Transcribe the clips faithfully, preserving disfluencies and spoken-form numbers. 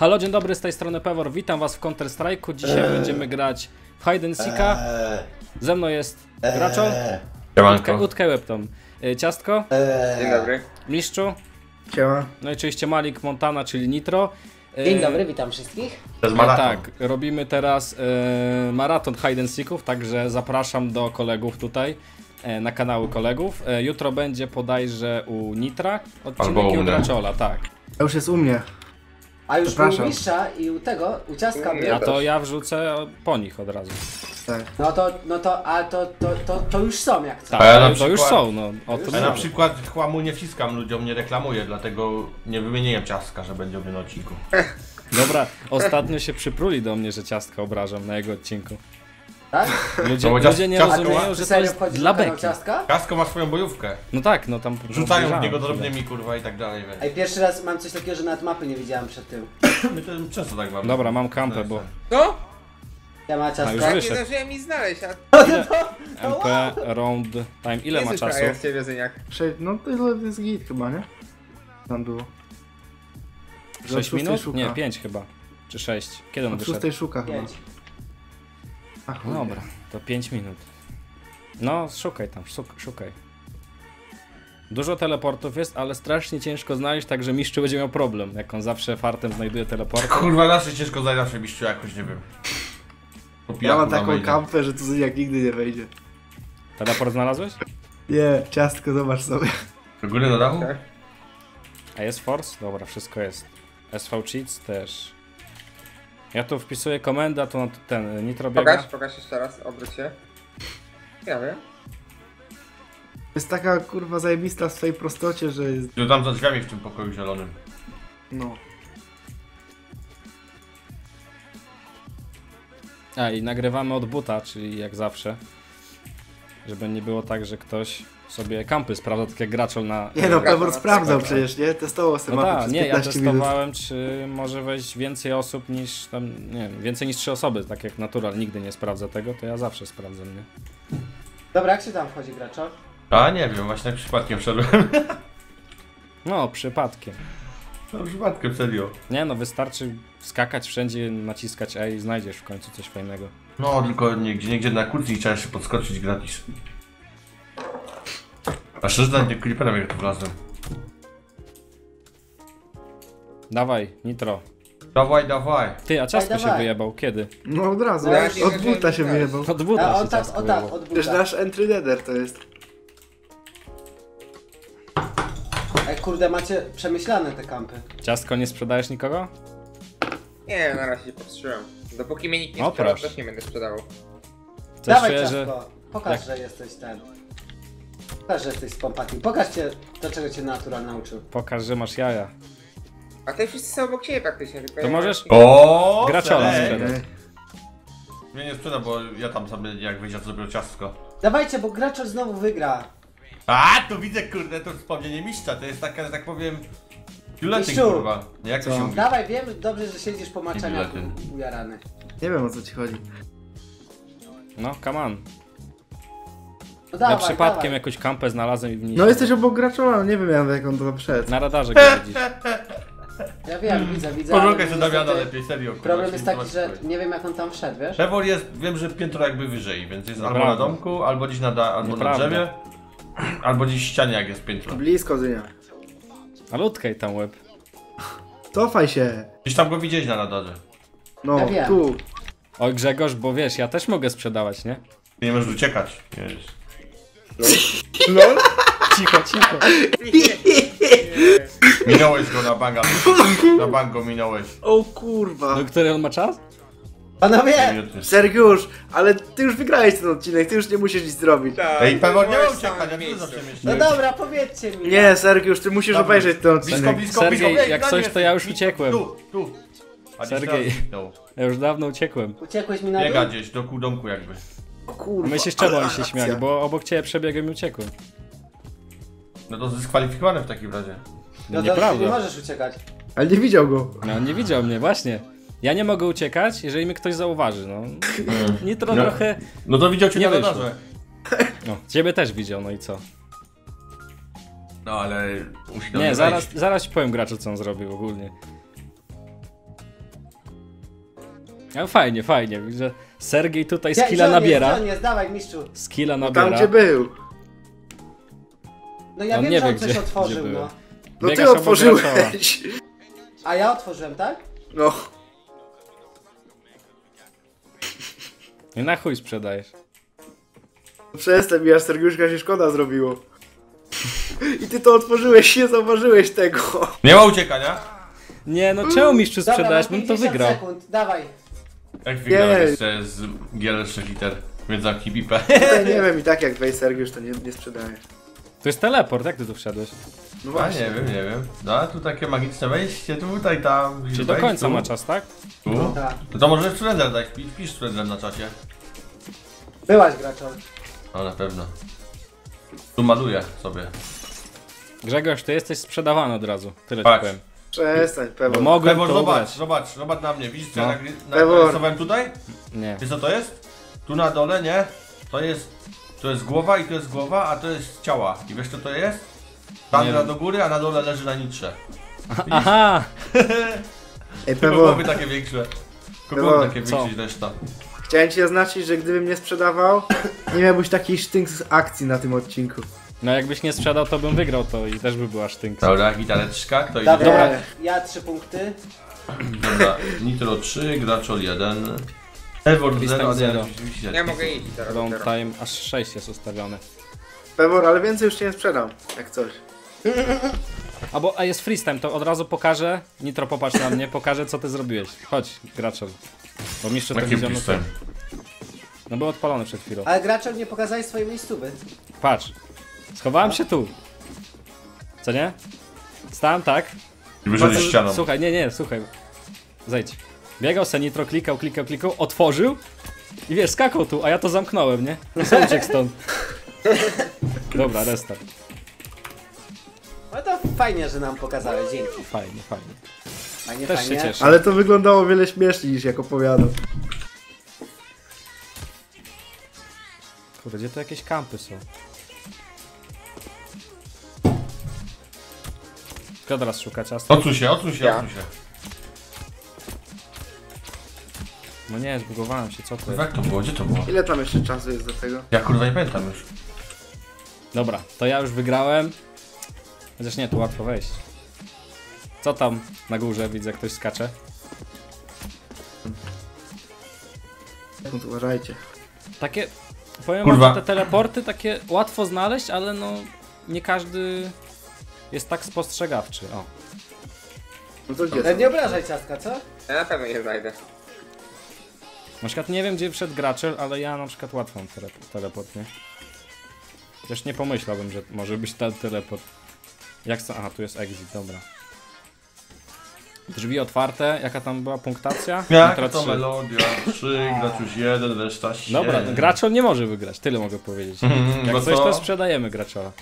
Halo, dzień dobry, z tej strony Pevor, witam was w Counter-Strike'u. Dzisiaj eee. będziemy grać w Hide and Seeka. Eee. Ze mną jest Graczol, eee. Udke, Łepton Ciastko, eee. Dzień dobry. Miszczu, siema. No i oczywiście Malik Montana, czyli Nitro. Dzień dobry, witam wszystkich. To jest maraton. Tak, robimy teraz e, maraton Hide and Seeków, także zapraszam do kolegów tutaj, e, na kanały kolegów. E, jutro będzie bodajże u Nitra odcinek i u Graczola, tak. To już jest u mnie. A już u Mistrza i u tego, u Ciastka. A to ja wrzucę po nich od razu. Tak. No to, no to, a to, to, to, to już są jak co. Tak, ja to przykład, już są, no. O tym ja na przykład chłamu nie wciskam ludziom, nie reklamuję, dlatego nie wymieniłem Ciastka, że będzie w odcinku. Dobra, ostatnio się przypruli do mnie, że Ciastka obrażam na jego odcinku. Tak? Ludzie, no, ludzie nie ciastko, rozumieją, że to jest dla beki. Ciastka? Ciastko ma swoją bojówkę. No tak, no tam... Rzucają w niego drobnymi, kurwa, i tak dalej. Więc. A i pierwszy raz mam coś takiego, że nawet mapy nie widziałem przed tym. My to często tak mamy. Dobra, mam kampę, bo... Co? Ja ma Ciastka. Ja nie zdążyłem ich znaleźć, a... Ile... M P, round time, ile Jezus ma czasu? Jak ciebie, Prze... No to jest git chyba, nie? Tam było. sześć minut? Szuka. Nie, pięć chyba. Czy sześć. Kiedy on wyszedł? szóstej szuka chyba. Ach, dobra, to pięć minut. No, szukaj tam, szukaj. Dużo teleportów jest, ale strasznie ciężko znaleźć, także Miszczu będzie miał problem, jak on zawsze fartem znajduje teleport. Kurwa, zawsze ciężko znaleźć, zawsze Miszczu jakoś, nie wiem. Ja mam taką kampę, że tu jak nigdy nie wejdzie. Teleport znalazłeś? Nie, Ciastko, zobacz sobie. W ogóle do dachu? A jest force? Dobra, wszystko jest. S V cheats też. Ja tu wpisuję komendę, to ten Nitro biega. Pokaż, pokaż jeszcze raz, obróć się. Ja wiem. Jest taka kurwa zajebista w swojej prostocie, że jest... No tam za drzwiami w tym pokoju zielonym. No. A i nagrywamy od buta, czyli jak zawsze. Żeby nie było tak, że ktoś sobie kampy sprawdza, tak jak Graczol na... Nie no, Pevor sprawdzał przecież, nie? Testował sobie no mapy ta, przez nie, ja testowałem, minut. Czy może wejść więcej osób niż tam, nie wiem, więcej niż trzy osoby, tak jak Natural nigdy nie sprawdza tego, to ja zawsze sprawdzę, nie? Dobra, jak się tam wchodzi, Graczol? A nie wiem, właśnie przypadkiem wszedłem. No, przypadkiem. No, przypadkiem, serio. Nie no, wystarczy skakać wszędzie, naciskać A i znajdziesz w końcu coś fajnego. No, tylko nigdzie, nigdzie na kurcji trzeba się podskoczyć gratis. A szczerze, na kliperem jak tu wlazłem. Dawaj, Nitro. Dawaj, dawaj. Ty, a Ciastko dawaj, się dawaj. wyjebał, kiedy? No od razu, no, od buta się wyjebał. Od buta się Ciastko wyjebał. Przecież nasz entry nether to jest. Ej kurde, macie przemyślane te kampy. Ciastko, nie sprzedajesz nikogo? Nie, na razie się powstrzymam. Dopóki mnie nikt nie sprzedał, też nie będę sprzedawał. Coś dawaj czuję, Ciastko, że... pokaż, jak... że jesteś ten. Pokaż, że jesteś z pompatym. Pokaż cię, do czego cię Natura nauczył. Pokaż, że masz jaja. A ty wszyscy są obok ciebie praktycznie. To możesz... Oooo! Graczola sprzedać. Mnie nie sprzeda, bo ja tam sobie jak wyjdzie zrobił Ciastko. Dawajcie, bo Graczol znowu wygra. A, tu widzę kurde, to wspomnienie Mistrza. To jest taka, że tak powiem... Biuletyn, kurwa. Nie, jak to się mówi? Dawaj, wiem dobrze, że siedzisz po maczaniaku ujarany. Nie wiem, o co ci chodzi. No, come on. No dawaj, ja przypadkiem dawaj. jakąś kampę znalazłem i w niej... No jesteś obok Graczola, nie wiem jak on to wszedł. Na radarze go widzisz. Ja wiem, widzę, widzę. Poszukaj się Damiana lepiej, serio. Problem jest taki, że nie wiem jak on tam wszedł, wiesz? Pevor jest, wiem, że piętro jakby wyżej, więc jest albo na domku, albo gdzieś na, da, albo na drzewie, albo gdzieś w ścianie jak jest piętro. Blisko dynia. Ale utkaj tam łeb. Cofaj się. Gdzieś tam go widzieć na radarze. No, ja wiem. Tu. Oj Grzegorz, bo wiesz, ja też mogę sprzedawać, nie? Ty nie możesz uciekać. Wiesz. LOL? Cicho, cicho. Minąłeś go na banga. Na bango minąłeś. O kurwa. No który on ma czas? Panowie! Sergiusz, ale ty już wygrałeś ten odcinek, ty już nie musisz nic zrobić. Tak, ej, Pevor nie miał uciekania, nie zawsze myślisz. No dobra, powiedzcie mi. Nie, Sergiusz, ty musisz dobra. obejrzeć ten odcinek. Blisko, blisko, Sergiej, blisko. Ej, jak coś to ja już uciekłem. Tu, tu. A Sergiej, ja już dawno uciekłem. Uciekłeś mi na dół? Biega gdzieś, do kół domku jakby. Kurwa, my się z czego oni się śmiali, bo obok ciebie przebiegłem i uciekłem. No to zdyskwalifikowany w takim razie. No to nie możesz uciekać. Ale nie widział go. No nie widział mnie, właśnie. Ja nie mogę uciekać, jeżeli mnie ktoś zauważy, no. Nitro no. trochę... No to widział cię na radarze. No, ciebie też widział, no i co? No ale... Musi nie, zaraz, zaraz powiem Graczu co on zrobił ogólnie. No fajnie, fajnie. Że Sergiej tutaj ja, skilla Johnny, nabiera. Johnny, zdawaj, mistrzu. Skilla nabiera. Tam gdzie był. No ja on wiem, nie że on wie, coś gdzie, otworzył, gdzie no. No Biega ty otworzyłeś. A ja otworzyłem, tak? No. I na chuj sprzedajesz. Przestań, mi aż Sergiuszka się szkoda zrobiło. I ty to otworzyłeś, nie zauważyłeś tego. Nie ma uciekania. Nie, no czemu mistrzu sprzedałeś, bym to wygrał. Sekund, dawaj. Jak wygrałeś jeszcze z gier trzech liter, więc za kibipę. Nie wiem, i tak jak weź Sergiusz, to nie, nie sprzedajesz. To jest teleport, jak ty tu wszedłeś? No właśnie. A nie wiem, nie wiem. No, tu takie magiczne wejście, tutaj, tam. Czy do końca tu ma czas, tak? Tu? No, tak. To, to może surrender dać, pisz surrender na czasie. Byłaś Graczol. No na pewno. Tu maluję sobie. Grzegorz, ty jesteś sprzedawany od razu, tyle ci powiem. Przestań, Pevor. Mogę Pevor, zobacz, zobacz, zobacz na mnie, widzisz co narysowałem tutaj? Nie. Wiesz co to jest? Tu na dole, nie? To jest, to jest głowa i to jest głowa, a to jest ciała. I wiesz co to jest? Tandra do góry, a na dole leży na nitrze. Aha! Ej, Pevor. Były takie większe. Były takie większe reszta. Chciałem ci zaznaczyć, że gdybym nie sprzedawał, nie miałbyś takiej sztynk z akcji na tym odcinku. No jakbyś nie sprzedał, to bym wygrał to i też by była sztynka. Dobra, gitareczka, to idzie. Dobra, ja trzy punkty. Dobra, Nitro trzy, Graczol jeden. Pevor zero, zero. Ja mogę iść. Long time, aż sześć jest ustawione. Pevor, ale więcej już cię nie sprzedam, jak coś. A bo a jest freestyle, to od razu pokażę. Nitro, popatrz na mnie, pokażę co ty zrobiłeś. Chodź, Graczol. Bo mistrz to widziano. No był odpalony przed chwilą. Ale Graczol nie pokazałeś swojej miejscówy. Patrz. Schowałem się tu. Co nie? Stałem tak. I wyszedłeś ścianą. Słuchaj, nie, nie, słuchaj. Zejdź. Biegał se Nitro, klikał, klikał, klikał, otworzył. I wiesz, skakał tu, a ja to zamknąłem, nie? No sam uciekł stąd. Dobra, restart. No to fajnie, że nam pokazałeś, dzięki. Fajnie, fajnie. Fajnie, też fajnie. Się cieszę. Ale to wyglądało wiele śmieszniej niż jak opowiadał. Kurde, gdzie to jakieś kampy są? Kto teraz szuka ciastka? Odsuń się, odsuń się, ja. odsuń się. No nie, zbugowałem się, co to jest? Jak to było? Gdzie to było? Ile tam jeszcze czasu jest do tego? Ja kurwa nie pamiętam już. Dobra, to ja już wygrałem. Chociaż nie, tu łatwo wejść. Co tam na górze widzę, ktoś skacze? Uważajcie. Takie, powiem wam, te teleporty takie łatwo znaleźć, ale no nie każdy jest tak spostrzegawczy, o. No to gdzie? Nie obrażaj ciastka, co? Ja na pewno nie znajdę. Na przykład nie wiem gdzie wszedł Graczol, ale ja na przykład łatwą teleport, nie? Też nie pomyślałbym, że może być ten teleport. Jak co? Aha, tu jest exit, dobra. Drzwi otwarte, jaka tam była punktacja? Jaka to melodia, trzy, Graczuś jeden, reszta siedem. Dobra, no Graczol nie może wygrać, tyle mogę powiedzieć. Mm, Jak coś to... to sprzedajemy Graczola.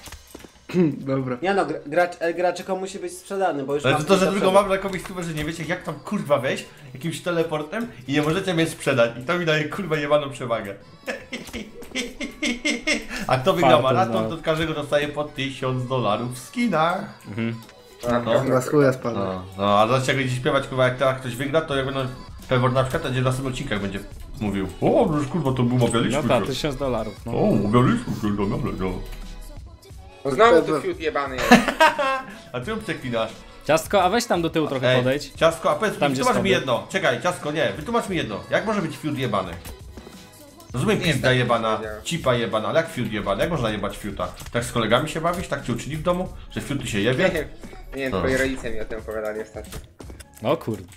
Dobra. Nie no, gracz, graczyko musi być sprzedany, bo już ale mam to, że tylko mam na komuś że nie wiecie jak tam kurwa wejść jakimś teleportem i nie możecie mnie sprzedać i to mi daje kurwa jebaną przewagę. A kto wygra maraton, to od każdego dostaje po tysiąc dolarów w skinach. Mhm. A, no, no, no, no, a zaraz jak będzie śpiewać kurwa jak tak ktoś wygra, to jak będą Pevor na przykład, to będzie w następnym odcinkach będzie mówił o, już kurwa to był obialiśmy. No tak, tysiąc dolarów. No. O, obialiśmy, no. Znowu tu fiut jebany jest. A ty ją przeklinasz. Ciastko, a weź tam do tyłu a, trochę ej, podejdź. Ciastko, a powiedz tam, wytłumacz mi jedno. Czekaj, Ciastko, nie, wytłumacz mi jedno. Jak może być fiut jebany? Rozumiem, pizda jebana, cipa jebana, ale jak fiut jebany? Jak można jebać fiuta? Tak z kolegami się bawisz? Tak ci uczyli w domu? Że fiut się jebie? Nie, nie wiem, twoi rodzice mi o tym opowiadali ostatnio. No kurde.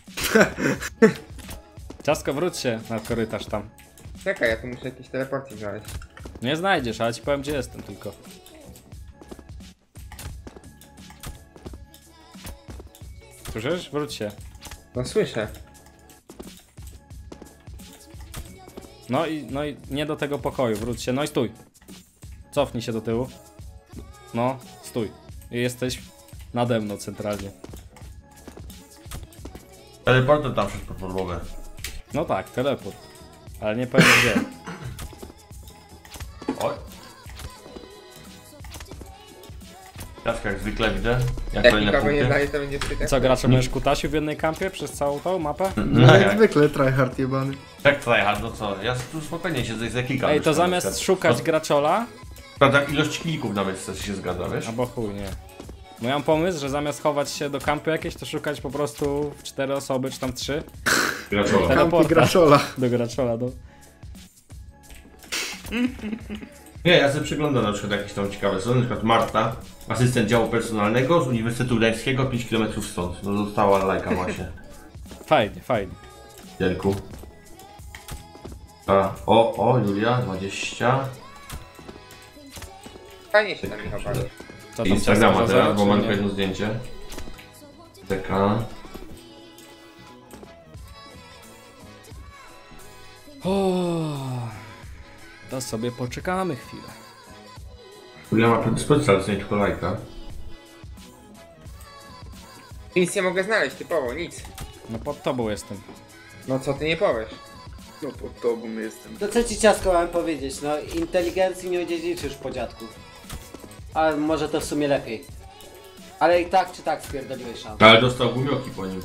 Ciastko, wróć się na korytarz tam. Czekaj, ja tu muszę jakieś teleporty znaleźć. Nie znajdziesz, ale ci powiem gdzie jestem tylko. Słyszysz? Wróć się. No słyszę. No i, no i nie do tego pokoju, wróć się, no i stój. Cofnij się do tyłu. No, stój. Jesteś nade mną centralnie. Teleportem tam przez podpodłogę. No tak, teleport. Ale nie powiem gdzie. Oj. kaczka jak zwykle widzę. Jak kolejne punkty. Nie daje, to będzie wstyd. Co, gracze będziesz kutasił w jednej kampie przez całą tą mapę? No, no jak, jak zwykle, tryhard jebany. Tak tryhard, no co, ja tu spokojnie siedzę z jakika. Ej, to zamiast tak szukać no, Graczola... Prawda, ilość klików nawet się zgadza, wiesz? Albo chuj, nie. No ja mam pomysł, że zamiast chować się do kampy jakieś, to szukać po prostu cztery osoby, czy tam trzy. Graczola. Kampy Graczola. Do Graczola, do... Nie, ja sobie przeglądam na przykład jakieś tam ciekawe strony, na przykład Marta, asystent działu personalnego z Uniwersytetu Gdańskiego, pięć kilometrów stąd. No została lajka właśnie. Fajnie, fajnie. Dzięku. A, o, o, Julia, dwadzieścia. Fajnie się tam nie chowali. Instagrama teraz, bo mam jedno zdjęcie. Taka. To sobie poczekamy chwilę. Ja mam predyspozycję, tylko lajka. Nic nie mogę znaleźć, typowo, nic. No pod tobą jestem. No co ty nie powiesz? No pod tobą jestem. To co ci ciastko mam powiedzieć, no inteligencji nie odziedziczysz po dziadku. Ale może to w sumie lepiej. Ale i tak czy tak spierdoliłeś szansę. Ale dostał gumioki po nim.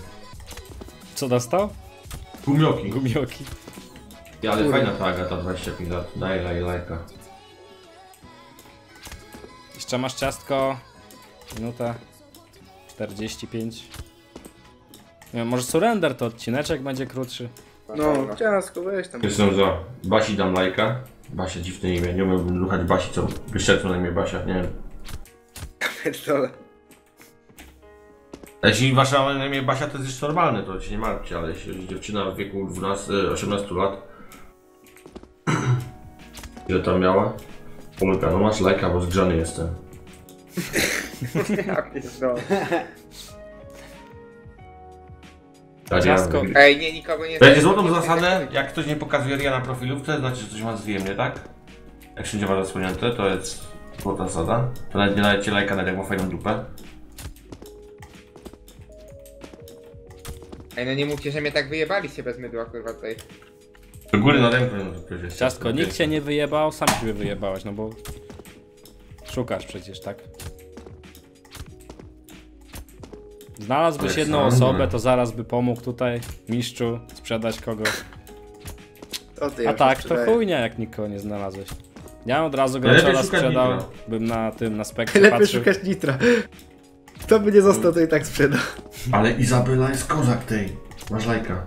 Co dostał? Gumioki. Gumioki. Ja, ale fajna ta Agata, dwadzieścia pięć lat, daj laj, lajka. Jeszcze masz ciastko, minuta czterdzieści pięć. Nie wiem, może surrender to odcineczek będzie krótszy. No, ciastko weź tam. Jestem za, Basi dam lajka. Basia, dziwne imię, nie umiem ruchać Basi, co wyszczerpną na imię Basia, nie wiem. Jeśli wasza na imię Basia to jest jeszcze normalne, to się nie martwcie, ale jeśli dziewczyna w wieku dwunastu, osiemnastu lat, ile tam miała? Pomyka, no masz lajka, bo zgrzany jestem. Ja pierdolę. Ciastko. Ej, nie, nikogo nie... Będzie złotą zasadę, jak ktoś nie pokazuje ria na profilówce, to znaczy, że coś ma zwijemnie, tak? Jak wszędzie ma zasłonięte, to jest złota zasada. To nawet nie dajecie lajka, nawet jak ma fajną dupę. Ej, no nie mówcie, że mnie tak wyjebaliście bez mydła, kurwa, tutaj. Do góry na rękę, no to przecież. Ciastko, nikt cię nie wyjebał, sam ciebie wyjebałeś, no bo... Szukasz przecież, tak? Znalazłbyś tak jedną osobę, to zaraz by pomógł tutaj, mistrzu, sprzedać kogoś. A tak, to chujnia, jak nikogo nie znalazłeś. Ja od razu Graczola sprzedał, nitra. Bym na tym, na spektrze lepiej patrzył. Szukać Nitra. Kto by nie został, to i tak sprzedał. Ale Izabela jest kozak tej. Masz lajka.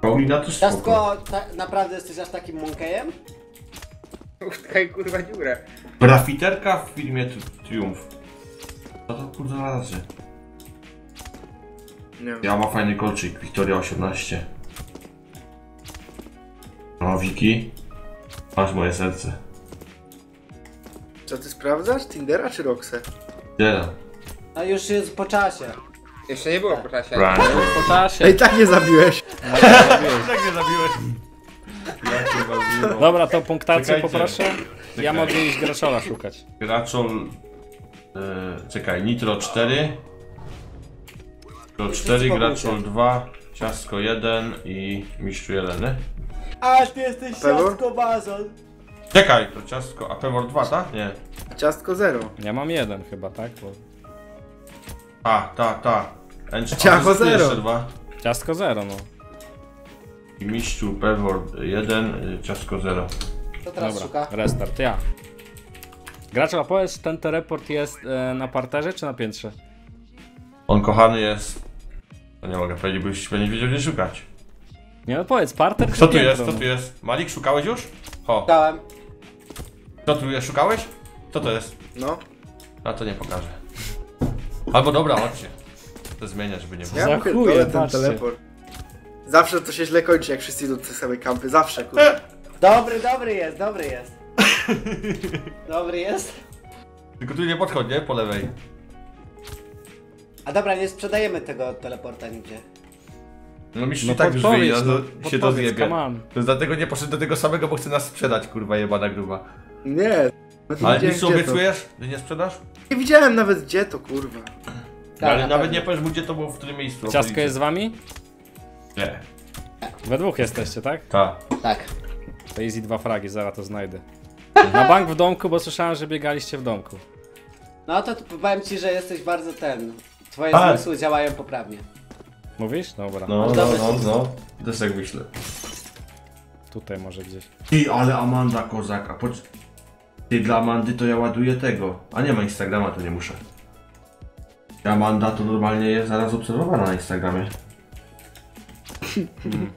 Paulina też spoko. Ciastko, ta, naprawdę jesteś aż takim monkejem? Utkaj kurwa dziurę. Brafiterka w filmie Triumf. Co to kurde razy? Nie. Ja ma fajny kolczyk, Victoria osiemnaście. No Wiki, masz moje serce. Co ty sprawdzasz? Tindera czy Roxę? Tindera. A już jest po czasie. Jeszcze nie było po czasie. Po czasie. Ej, tak nie zabiłeś. Tak nie zabiłeś. Ja dobra, to punktację czekajcie, poproszę. Czekaj. Ja mogę iść Graczola szukać. Graczol... Yy, czekaj, Nitro cztery. Nitro cztery, Graczol dwa, Ciastko jeden i Miszczu jeden. Aż ty jesteś Ciastko Bazon. Czekaj, to Ciastko, a Pevor dwa, tak? Nie. Ciastko zero. Ja mam jeden chyba, tak? Bo... A, ta, ta. Ciastko zero. Ciastko zero, no. I Miszczu, Pevor jeden, Ciastko zero. To teraz dobra, szuka. Restart, ja. Gracza, powiedz, ten teleport jest e, na parterze czy na piętrze? On kochany jest... To nie mogę powiedzieć, byś pewnie wiedział gdzie szukać. Nie, no powiedz, parter czy piętro? Co tu jest, co tu jest? Malik, szukałeś już? Ho. Dałem. Co tu jest, szukałeś? Co to jest? No. A to nie pokażę. Albo dobra, chodźcie. To zmienia, żeby nie było. Ja pierdolę ten teleport. Zawsze to się źle kończy, jak wszyscy idą do tej samej kampy. Zawsze, kurde. Dobry, dobry jest, dobry jest. Dobry jest. Tylko tu nie podchodź, nie? Po lewej. A dobra, nie sprzedajemy tego teleporta nigdzie. No mi się no tak już wyjdzie, no, się to zjebie. To dlatego nie poszedł do tego samego, bo chce nas sprzedać, kurwa jebana gruba. Nie. No ale nic obiecujesz, że nie sprzedasz? Nie widziałem nawet gdzie to, kurwa. Ta, ale na nawet pewnie nie powiesz mu gdzie to było, w którym miejscu. Ciastko jest z wami? Nie. We dwóch jesteście, tak? Tak. Tak. To easy dwa fragi, zaraz to znajdę. Na bank w domku, bo słyszałem, że biegaliście w domku. No to powiem ci, że jesteś bardzo ten. Twoje A. zmysły działają poprawnie. Mówisz? Dobra. No, no, no, no. Też tak myślę. Tutaj może gdzieś. Ty, ale Amanda kozaka. Poc... Ty, dla Amandy to ja ładuję tego. A nie ma Instagrama, to nie muszę. Amanda to normalnie jest zaraz obserwowana na Instagramie. Hmm.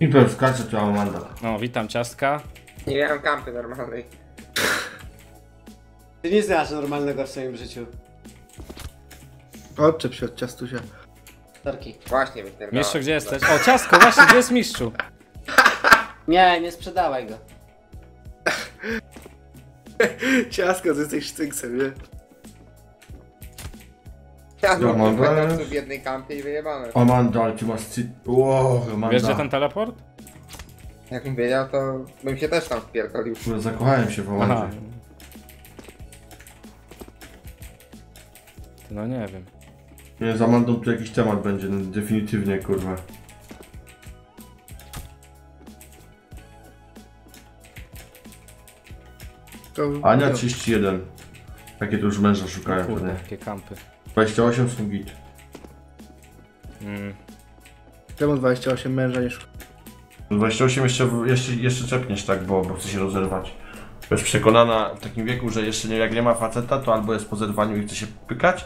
I pewskacze to Amanda. No, witam ciastka. Nie miałem kampy normalnej. Ty nie znasz normalnego w swoim życiu. Odczep się od ciastusia. Torki. Właśnie wytnerwałem. Miszczu, gdzie jesteś? O, ciastko, właśnie, gdzie jest Miszczu? Nie, nie sprzedawaj go. Ciastko, ty jesteś sztynksem, nie? Ja mam w jednej kampie i wyjebane. Amanda, ale ty masz cy... Wow, Amanda. Wiesz, że ten teleport? Jakbym wiedział, to bym się też tam wpierdolił. No, zakochałem się w Amandzie. No nie wiem. Nie, z Amandą tu jakiś temat będzie, no, definitywnie, kurwa. Ania trzydzieści jeden. Takie tu już męża szukają. Kurde, jakie kampy. dwadzieścia osiem są git. Mm. Czemu dwadzieścia osiem męża nie szuka? dwadzieścia osiem jeszcze, jeszcze, jeszcze czepniesz tak, bo, bo chce się rozerwać. Jest przekonana w takim wieku, że jeszcze nie, jak nie ma faceta, to albo jest po zerwaniu i chce się pykać.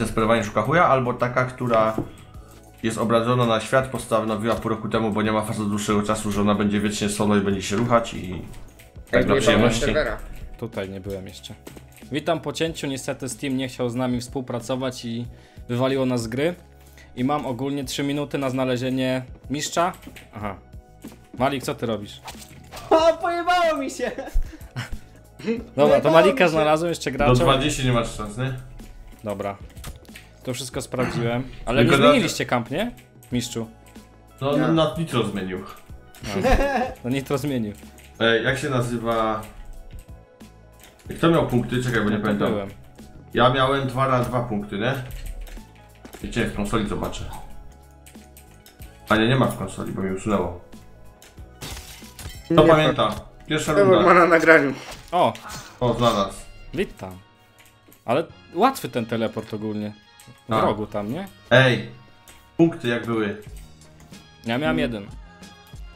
Zesperowanie szuka chuja, albo taka, która jest obrażona na świat, postanowiła pół roku temu, bo nie ma facet dłuższego czasu, że ona będzie wiecznie solo i będzie się ruchać i... Tak dla przyjemności. Tutaj nie byłem jeszcze. Witam po cięciu, niestety Steam nie chciał z nami współpracować i wywaliło nas z gry. I mam ogólnie trzy minuty na znalezienie mistrza. Aha. Malik, co ty robisz? O, pojebało mi się! Dobra, to Malika znalazłem, jeszcze graczem. Do dwudziestu nie masz szans, nie? Dobra. To wszystko sprawdziłem. Ale nie zmieniliście kamp, nie? Mistrzu. No, no, no Nitro zmienił. No, no Nitro zmienił. Ej, jak się nazywa... Kto miał punkty? Czekaj, bo nie, nie pamiętam. Byłem. Ja miałem dwa na dwa punkty, nie? Wiecie, w konsoli zobaczę. A nie, nie ma w konsoli, bo mi usunęło. To pamięta. Pierwsza runda. Ma na nagraniu. O! O, znalazł. Witam. Ale łatwy ten teleport ogólnie. W A. rogu tam, nie? Ej! Punkty jak były? Ja miałem hmm. jeden.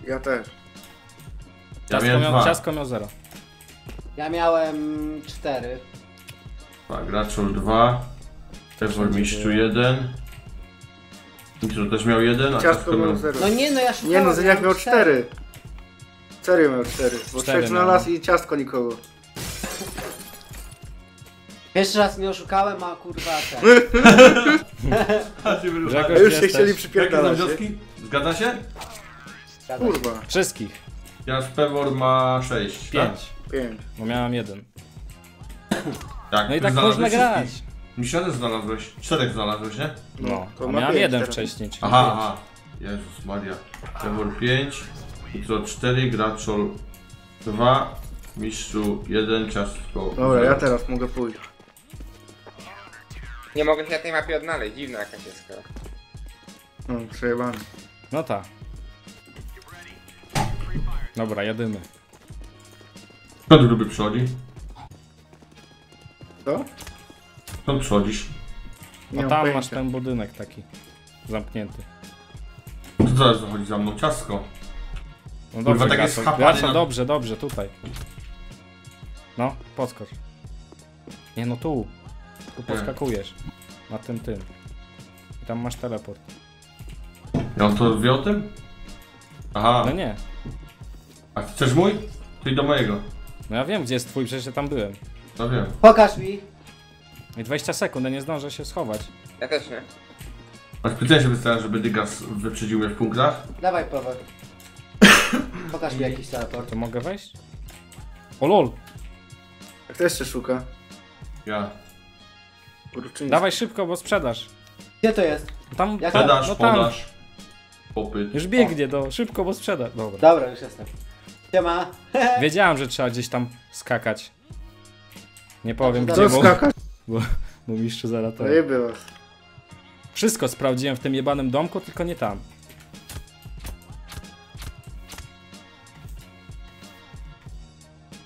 Ja też. Ja miałem miał, Ciastko miał zero. Ja miałem cztery. Tak, Graczol dwa. Pevor Miszczu jeden. Miszczu też miał jeden, a Ciastko miał zero. No nie, no ja szukałem. Nie no, Zeniak miał cztery. Serio miał cztery, bo trzech znalazł i ciastko nikogo. Pierwszy raz nie oszukałem, a kurwa tak. Grzegorz, już się chcieli przypierdalać. Zgadza się? Zgadza kurwa. Się. Wszystkich. Ja z Pevor ma sześć. pięć. pięć. Bo miałem jeden. Tak, no i tak można grać. Miszcz znalazłeś. czterech znalazłeś, nie? No, to miałem jeden wcześniej. Aha, aha. Jezus Maria. Pevor pięć. Nitro cztery, Graczol dwa, Mistrzu jeden, Ciastko. Dobra, ja teraz mogę pójść. Nie mogę się na tej mapie odnaleźć, dziwna jakaś jest. No, przejebany. No tak. Dobra, jedymy. Kto tu lubi przychodzi? Co? Skąd przychodzisz? No tam pojęcia. Masz ten budynek taki zamknięty. No to zaraz zachodzi za mną Ciastko. No dobrze, tak jest na... dobrze, dobrze, tutaj. No, podskocz. Nie no, tu. Tu podskakujesz. Na tym, tym. I tam masz teleport. Ja on to wie o tym? Aha. No nie. A chcesz mój? To idź do mojego. No ja wiem, gdzie jest twój, przecież ja tam byłem. No wiem. Pokaż mi. I dwadzieścia sekund, ja nie zdążę się schować. Ja też nie. A specjalnie się wystawiam, żeby Dygas wyprzedził mnie w punktach. Dawaj, Pevor. Pokaż mi jakiś teleport. To mogę wejść? O lol! Jak to jeszcze szuka? Ja. Kurczyński. Dawaj szybko, bo sprzedaż. Gdzie to jest? Tam, jak sprzedaż, no tam. Podaż, popyt. Już biegnie, do szybko, bo sprzedaż. Dobra. Dobra, już jestem. Siema. Wiedziałem, że trzeba gdzieś tam skakać. Nie powiem gdzie, bo... skakać? Bo, bo mistrzu zaratował. To nie było. Wszystko sprawdziłem w tym jebanym domku, tylko nie tam.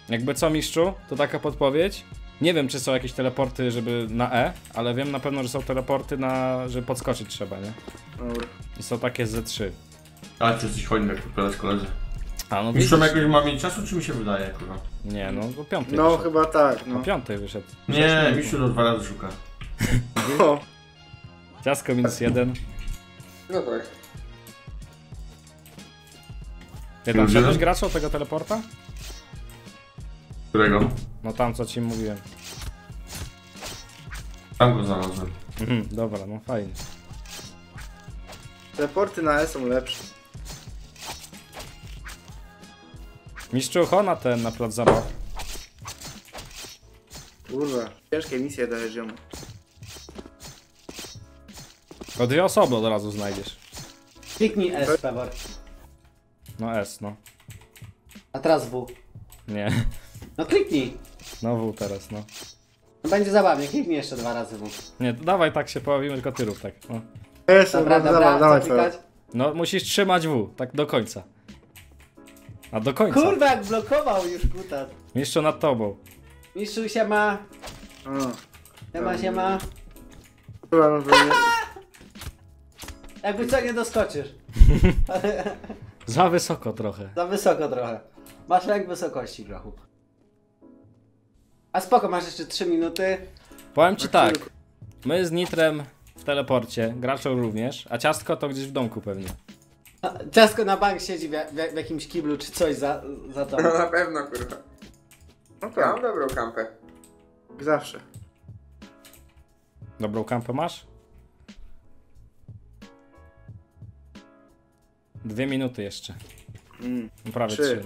Jakby co, mistrzu, to taka podpowiedź. Nie wiem, czy są jakieś teleporty, żeby na E, ale wiem na pewno, że są teleporty na... że podskoczyć trzeba, nie? Dobra. I są takie Z trzy. A czy coś chodzi, jak podpowiadać koledzy? A no widzisz. Jakoś mamy czasu, czy mi się wydaje, kurwa? Nie, no o piątej No wyszedł. Chyba tak, no. O piątej wyszedł. Nie, mistrzu to dwa razy szuka. Ciastko minus jeden. No tak. Ty tam wszedłeś, Graczol, tego teleporta? Którego? No tam, co ci mówiłem. Tam go znalazłem. Mhm, dobra, no fajnie. Teleporty na E są lepsze. Mistrzu, ho na ten, na plac zabaw. Kurwa, ciężkie misje dajesz jemu. O dwie osoby od razu znajdziesz. Kliknij S, Pevor. No S, no. A teraz W. Nie. No kliknij. No W teraz, no. No będzie zabawnie, kliknij jeszcze dwa razy W. Nie, to dawaj tak się pobawimy, tylko ty rób tak. No. Jest, dobra, dobra, dobra, dawaj, dawaj. No musisz trzymać W, tak do końca. A do końca. Kurwa, jak blokował już kutat. Mistrzu, nad tobą. Mistrzu, siema. O, siema, siema. Kurwa, no to jakby co, nie doskoczysz. Za wysoko trochę. Za wysoko trochę. Masz lęk wysokości, grochu. A spoko, masz jeszcze trzy minuty. Powiem ci tak. My z Nitrem w teleporcie, Graczol również, a Ciastko to gdzieś w domku pewnie. A, Ciastko na bank siedzi w, w, w jakimś kiblu czy coś za, za to. No na pewno, kurwa. No to ja mam dobrą kampę. Zawsze. Dobrą kampę masz? Dwie minuty jeszcze. Mm, prawie trzy. trzy.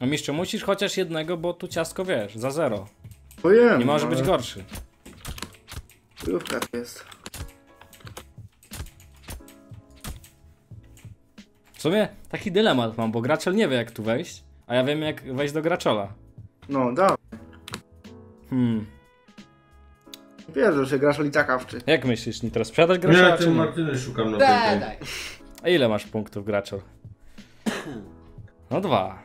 No mistrzu, musisz chociaż jednego, bo tu Ciastko wiesz, za zero. Ojem, nie może ale... być gorszy. Lówka jest. W sumie taki dylemat mam, bo Graczol nie wie jak tu wejść, a ja wiem jak wejść do Graczola. No, dawaj. Hmm. Wiedzą, że Graczol i tak awczy. Jak myślisz, Nitro, sprzedać Graczola? Ja ten Martyny szukam na ten daj. A ile masz punktów, Graczol? No dwa.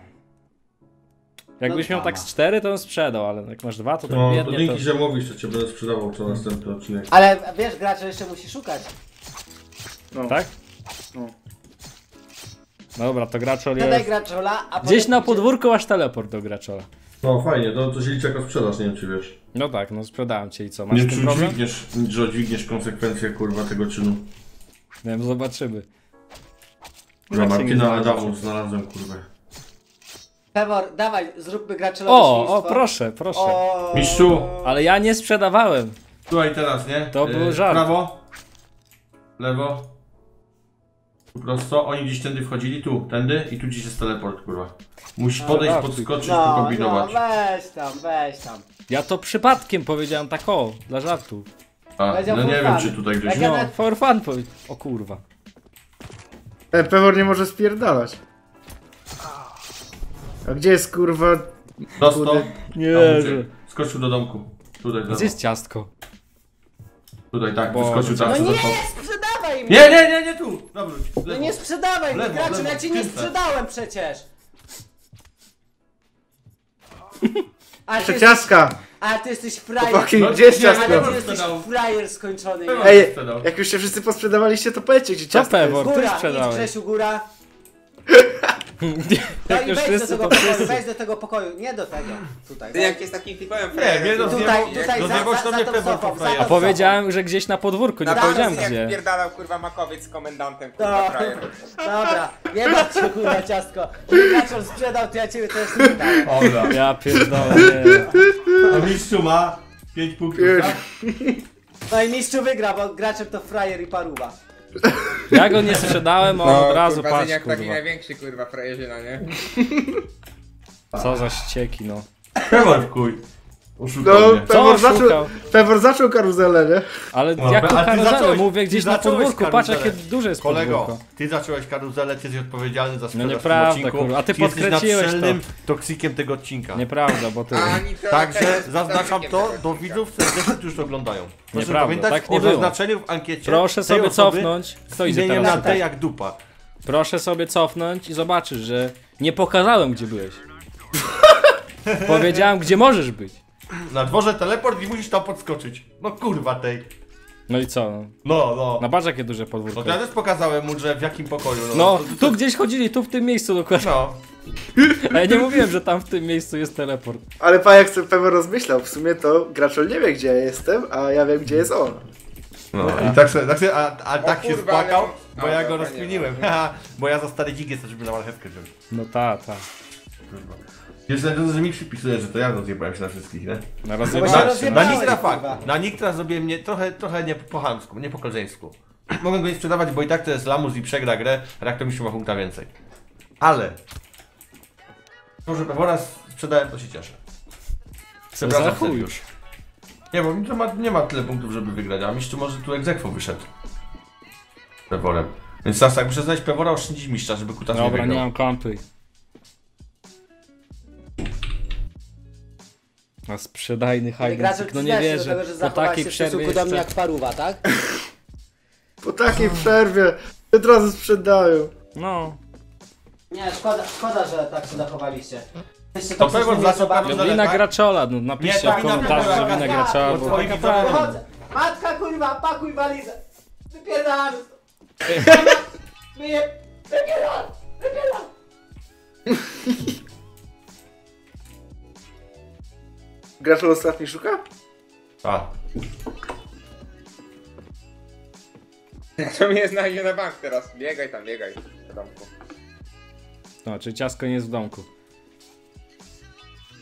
Jakbyś no miał tak z cztery, to bym sprzedał, ale jak masz dwa, to tak no, biednie to... dzięki, to... że mówisz, że cię będę sprzedawał co następny odcinek. Ale wiesz, Graczol jeszcze musi szukać. No. Tak? No. Dobra, to Graczol jest... Daj Graczola, a gdzieś na podwórku masz teleport do Graczola. No fajnie, to, to się liczy jako sprzedaż, nie wiem czy wiesz. No tak, no sprzedałem cię i co, masz nie ten problem? Nie wiem, że dźwigniesz konsekwencje kurwa tego czynu. Nie wiem, zobaczymy. Za Martyna Adamu znalazłem kurwę. Pevor, dawaj, zróbmy Graczolowi śledztwo. O, o, proszę, proszę. O... Mistrzu. Ale ja nie sprzedawałem. Słuchaj teraz, nie? To e, był żart. Prawo, lewo, prosto, oni gdzieś tędy wchodzili, tu, tędy i tu gdzieś jest teleport, kurwa. Musisz podejść, podskoczyć, no, pokombinować. No, weź tam, weź tam. Ja to przypadkiem powiedziałem tak o, dla żartu. A, no nie wiem czy tutaj gdzieś... No, for fun powie... O kurwa. E, Pevor nie może spierdalać. A gdzie jest kurwa... Prosto. Nie. Skoczył do domku. Tutaj, gdzie jest Ciastko? Tutaj tak, bo... skoczył tam. No nie, sprzedawaj mnie! Nie, nie, nie, nie tu! Dobra, no nie sprzedawaj mnie, Graczol, ja cię nie sprzedałem przecież! A ty Ciastka! A ty jesteś frajer. Chłopaki, no, gdzie jest Ciastko? Ale ty jesteś frajer skończony. Ej, jak już się wszyscy posprzedawaliście, to powiedzcie gdzie Ciastko jest. Góra, ty sprzedałeś. Grzesiu, góra. No i wejdź do tego pokoju, wejdź do tego pokoju, nie do tego, tutaj. Ty jak jest takim klipałem frajerem. Nie, nie, do tutaj, a powiedziałem, że gdzieś na podwórku, nie powiedziałem gdzie. Jak pierdalał kurwa Makowiec z komendantem, kurwa frajerem. Dobra, nie martw się kurwa Ciastko. Graczol sprzedał, to ja ciebie też nie dam. Dobra. Ja pierdolę, nie. A mistrzu ma pięć punktów, tak? No i mistrzu wygra, bo Graczol to frajer i paruwa. Ja go nie sprzedałem, a on no, od razu patrz, kurwa. jak taki największy, kurwa, frajerzyna, nie? Co za ścieki, no. Pevor, kuj. Oszukał mnie. No, Pevor zaczął karuzelę, nie? Ale no, jak to karuzelę? Mówię gdzieś na podwórku, patrz jakie duże jest podwórko. Kolego, ty zacząłeś karuzelę, ty jesteś odpowiedzialny za sprzedaż no nieprawda, w tym odcinku. Kurwa. A ty, ty podkręciłeś to. toksykiem tego odcinka. Nieprawda, bo ty... Także zaznaczam to, do widzów serdecznie, którzy już oglądają. Proszę nieprawda, pamiętać tak nie o było. Zaznaczeniu w ankiecie. Proszę sobie cofnąć. Kto idzie teraz? Na te jak dupa. Proszę sobie cofnąć i zobaczysz, że nie pokazałem, gdzie byłeś. Powiedziałem, gdzie możesz być. Na dworze teleport i musisz tam podskoczyć. No kurwa tej. No i co? No, no. no. Na barze jakie duże podwórko. No ja też pokazałem mu, że w jakim pokoju. No, no tu, tu gdzieś chodzili, tu w tym miejscu dokładnie. No. A ja nie mówiłem, że tam w tym miejscu jest teleport. Ale pan jak sobie pewnie rozmyślał, w sumie to Graczol nie wie, gdzie ja jestem, a ja wiem, gdzie jest on. No, no. I tak sobie, tak sobie, a, a tak kurwa, się spłakał, bo ja go rozkminiłem. Bo ja za stary dzik jestem, żeby na marchewkę wziąć. No ta, ta. Kurwa. Jeszcze na to, że mi przypisuje, że to ja rozjebałem się na wszystkich, nie? Na, na, na Nitra fakt. Na Nitra zrobiłem nie, trochę, trochę nie po chamsku, nie po koleżeńsku. Mogę go nie sprzedawać, bo i tak to jest lamus i przegra grę, rak to mi się ma punkta więcej. Ale... To, że Pevora sprzedałem, to się cieszę. Przepraszam, Sergiusz. Nie, bo mi to ma, nie ma tyle punktów, żeby wygrać, a Miszcz może tu egzekwo wyszedł. Pevorem. Więc teraz tak, muszę znaleźć Pevora, oszczędzić Miszcza, żeby kutas nie wygrał. Dobra, nie mam kontuj. A sprzedajny hajdancik, no nie wierzę, tego, że po takiej się przerwie jeszcze... do mnie jak paruwa, tak? Po takiej przerwie od razu sprzedają. No. Nie, szkoda, szkoda, że tak się zachowaliście. To pewno dla Gracola. Wina Graczola, no napiszcie nie, w komentarzu, że wina Graczola, bo taka prawda. Matka kurwa, pakuj walizę. Wypierdam. Wypierdam. Wypierdam. Graczol ostatni szuka? Tak. To mnie znajdzie na bank teraz. Biegaj tam, biegaj do domku. No, czy ciastko nie jest w domku?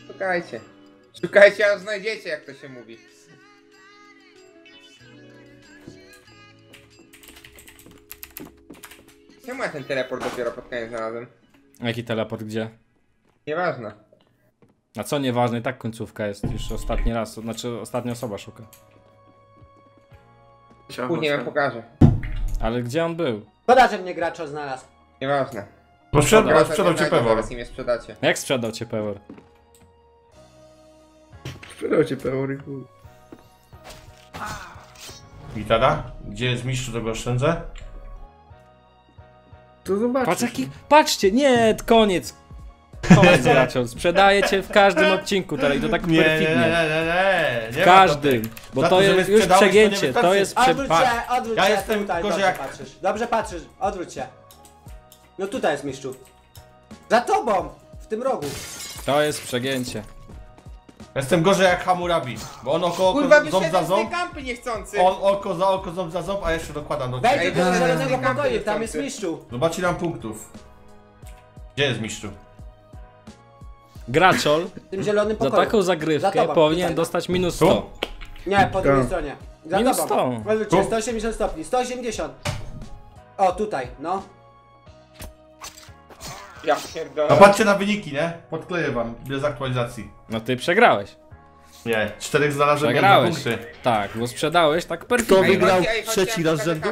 Szukajcie. Szukajcie, a znajdziecie, jak to się mówi. Czemu ja ten teleport dopiero pod koniec znalazłem? Jaki teleport? Gdzie? Nieważne. A co nieważne, i tak końcówka jest już ostatni raz, to znaczy ostatnia osoba szuka. Później wam pokażę. Ale gdzie on był? Szkoda, że mnie Graczol znalazł. Nieważne. Bo sprzedał, sprzedał cię Pevor. Jak sprzedał cię Pevor? Sprzedał cię Pevor i chuj. I tada? Gdzie jest Mistrz, to go oszczędzę? To zobaczcie. Patrz, jaki... Patrzcie, nie, koniec. Graczol, sprzedaję cię w każdym odcinku teraz i to tak nie, perfidnie. Nie, nie, nie, nie. W każdym, to bo to, to jest już przegięcie, to, to jest przepaść. Odwróć się, odwróć ja się jestem tutaj, dobrze jak... patrzysz, dobrze patrzysz, odwróć się. No tutaj jest Miszczu. Za tobą, w tym rogu. To jest przegięcie. Jestem gorzej jak Hammurabi, bo on oko, oko kurwa, ząb za ząb, on oko za oko, ząb za ząb, a jeszcze dokładam do ciebie. Wejdź do zielonego pokoju, tam jest Miszczu. Zobaczcie nam punktów. Gdzie jest Miszczu? Graczol tym zielonym za taką zagrywkę za tobą, powinien dostać minus sto. Tu? Nie, po drugiej stronie. Za minus tobą. sto. sto osiemdziesiąt stopni, sto osiemdziesiąt. O, tutaj, no. Ja pierdolę. A patrzcie na wyniki, nie? Podkleję wam, bez aktualizacji. No ty przegrałeś. Nie, czterech znalazłem przegrałeś. Tak, bo sprzedałeś tak perfidnie. Kto wygrał trzeci raz rzędu?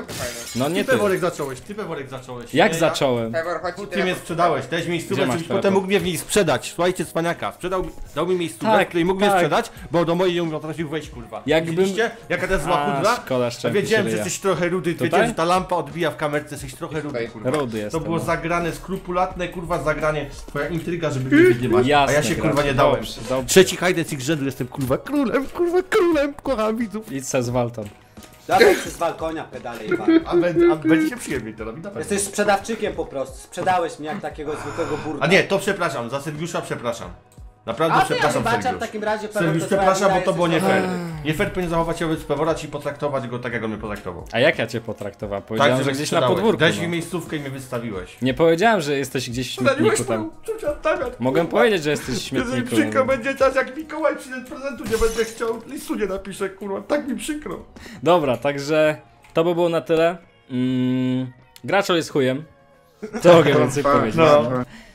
No nie ty. Ty Peworek zacząłeś, ty Peworek zacząłeś. Jak nie, zacząłem? Tu ty mnie sprzedałeś, dałeś mi miejscówkę, żebyś potem mógł mnie w niej sprzedać. Słuchajcie, cwaniaka, sprzedał, dał mi miejscówkę, tak, której mógł tak. mnie sprzedać, bo do mojej nie potrafił wejść, kurwa. Jakbym... Widzieliście? Jaka to jest zła kudla? Wiedziałem, że jesteś trochę rudy, tutaj? Wiedziałem, że ta lampa odbija w kamerce, jesteś trochę rudy, kurwa. Rudy jest. To było zagrane, skrupulatne, kurwa, zagranie. Twoja intryga, żeby mnie wydywać, a ja się, kurwa, nie dałem. Trzeci Hide and Seek rzędu jestem, kurwa, królem, kurwa, królem, kocham widzów. Idź se z waltą. Dawaj się z balkonia pedale i walka. A będzie się przyjemnie to robi. Jesteś sprzedawczykiem po prostu, sprzedałeś mnie jak takiego zwykłego burda. A nie, to przepraszam, za Sergiusza przepraszam. Naprawdę a przepraszam ja Sergiusz. w takim razie Sergiusz przepraszam, bo to było nie fair. Nie fair powinien zachować się wobec Pevora i potraktować go tak, jak on mnie potraktował. A jak ja cię potraktowałem? Powiedziałem, tak, że gdzieś na podwórku. Dałeś mi no. miejscówkę i mnie wystawiłeś. Nie powiedziałem, że jesteś gdzieś w śmietniku tam. Mogę powiedzieć, że jesteś w śmietniku. Jest przykro, będzie czas jak Mikołaj przyjdzie prezentu, nie będę chciał, listu nie napiszę, kurwa, tak mi przykro. Dobra, także to by było na tyle. Mm, Graczol jest chujem. To mogę więcej powiedzieć. No.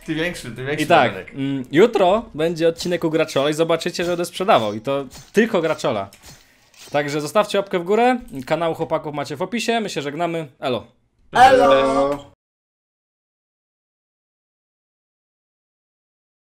Ty większy, ty większy. I tak, mm, jutro będzie odcinek u Graczola i zobaczycie, że będę sprzedawał. I to tylko Graczola. Także zostawcie łapkę w górę. Kanał chłopaków macie w opisie. My się żegnamy. Elo. Elo.